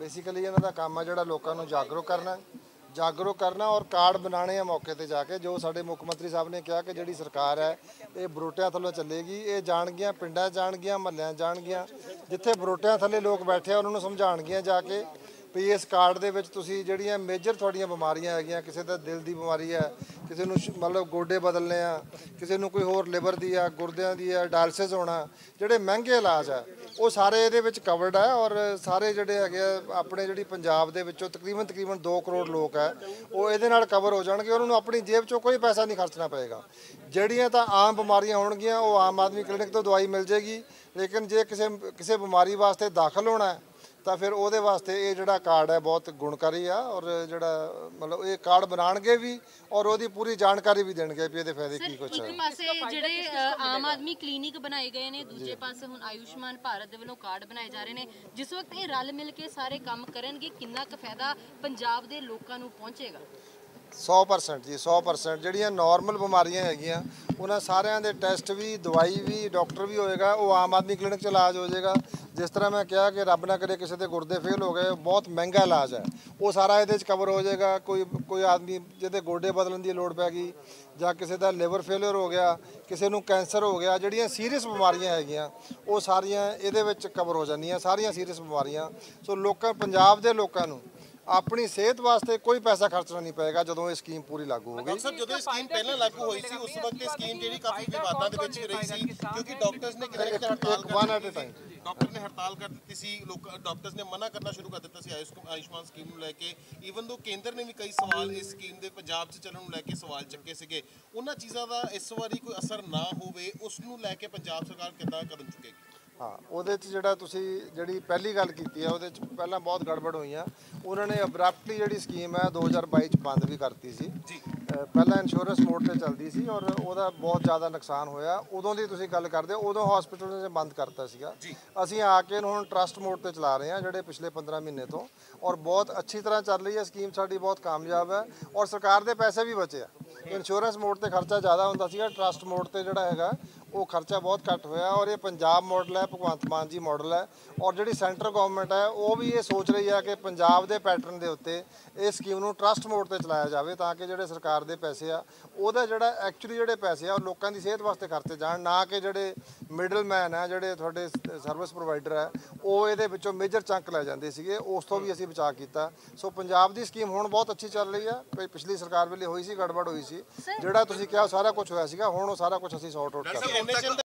Basically इन्हों का काम है जोड़ा लोगों को जागरूक करना और कार्ड बनाने हैं मौके पर जाके। जो साढ़े मुख्यमंत्री साहब ने कहा कि जी सरकार है ये बरोटिया थलों चलेगी, ये जाणगियां पिंडां जाणगियां महल्लियां जाणगियां, जिथे बरोटिया थले लोग बैठे उन्होंने समझाणगियां जाके भी इस कार्ड दे विच तुसीं जिहड़ियां मेजर थोड़ियां बीमारियां हैगियां, किसी दा दिल दी बीमारी है, किसी नूं मतलब गोडे बदलने आ, किसी नूं कोई होर लिवर दी आ, गुरदियां दी आ, डायलिसिस होना, जिहड़े महंगे इलाज आ वो सारे इहदे विच कवर्ड है। और सारे जिहड़े हैगे अपने जिहड़ी पंजाब दे विचों तकरीबन 2 करोड़ लोग है वो इहदे नाल कवर हो जाणगे, उन्हां नूं अपनी जेब चों कोई पैसा नहीं खर्चना पेगा। जिहड़ियां तां आम बीमारियां होणगियां वो आम आदमी क्लिनिक तों दवाई मिल जाएगी, लेकिन जे किसी बीमारी वास्ते दाखल होना है तो फिर वो वास्ते ये जोड़ा कार्ड है बहुत गुणकारी है। और जोड़ा मतलब ये कार्ड बनाएंगे भी और वो पूरी जानकारी भी देंगे भी ये फायदे की कुछ है। एक पासे जोड़े आम आदमी क्लिनिक बनाए गए ने, दूजे पासे हुण आयुष्मान भारत दे वल्लों कार्ड बनाए जा रहे ने। जिस वक्त ये रल मिल के सारे काम करनगे कितना क फायदा पंजाब के लोगों नूं पहुंचेगा? 100% जी, 100% जिहड़ियां नॉर्मल बीमारियां हैगियां उन्हां सारियां दे टैसट भी, दवाई भी, डॉक्टर भी होएगा, वो आम आदमी क्लिनिक च इलाज हो जाएगा। जिस तरह मैं कहा कि रब ना करे किसी के गुरदे फेल हो गए, बहुत महंगा इलाज है वो सारा ये कवर हो जाएगा। कोई आदमी जिहदे गोडे बदलने की लड़ पै गई या किसी का लिवर फेलियर हो गया, किसी को कैंसर हो गया, जिहड़ियां सीरीयस बीमारियां हैगियां वो सारियां इहदे विच कवर हो जांदियां, सारियां सीरीयस बीमारियां। सो लोकां पंजाब दे लोकां नूं अपनी सेहत वास्ते कोई पैसा खर्चना नहीं पेगा जो स्कीम पूरी लागू हो गई। जो स्कीम पहले लागू हुई थी उस वक्त स्कीम जी काफी विवादां दे विच रही सी क्योंकि डॉक्टर्स ने डॉक्टर ने हड़ताल कर दी सी, डॉक्टर्स ने मना करना शुरू कर दिता सी आयुष्मान स्कीम नूं लैके। ईवन दो केंद्र ने भी कई सवाल इस स्कीम दे पंजाब च चलण नूं लैके सवाल चुके सीगे, उन्हां चीज़ां दा इस वारी कोई असर ना होवे उस नूं लैके पंजाब सरकार किद्दां कदम चुकेगी? हाँ, वो जी पहली गल की है वो पहला बहुत गड़बड़ हुई है, उन्होंने अब्रप्टली जी स्कीम है 2022 बंद भी करती सी। पहला इंश्योरेंस मोड पर चलती सी और वह बहुत ज़्यादा नुकसान होया। उदों की तुसीं गल करदे हो उदों हॉस्पिटल ने बंद करता सीगा, असीं आके हुण ट्रस्ट मोड पर चला रहे हैं जोड़े पिछले 15 महीने तो, और बहुत अच्छी तरह चल रही है स्कीम साड़ी, बहुत कामयाब है और सरकार के पैसे भी बचे है। इंश्योरेंस मोड पर खर्चा ज़्यादा होंदा सीगा, ट्रस्ट मोड पर जोड़ा है वो खर्चा बहुत घट होया। और ये पंजाब मॉडल है, भगवंत मान जी मॉडल है, और जी सेंटर गौरमेंट है वो भी ये सोच रही है कि पंजाब के पैटर्न के उत्ते इस स्कीम को ट्रस्ट मोड पर चलाया जाए ताकि जोड़े सरकार के पैसे आ वह जोड़ा एक्चुअली जोड़े पैसे आ लोगों की सेहत वास्ते खर्चे जाण, ना कि जोड़े मिडल मैन है जोड़े थोड़े सर्विस प्रोवाइडर है वो ये मेजर चंक लै जाते थे, उस तो भी असी बचाव किया। सो पंजाब की स्कीम हुण बहुत अच्छी चल रही है, पिछली सरकार वेले होई सी गड़बड़ हुई सी, जोड़ा तुसीं कहा सारा कुछ होया सीगा, हुण सारा कुछ असी सॉर्ट आउट कर।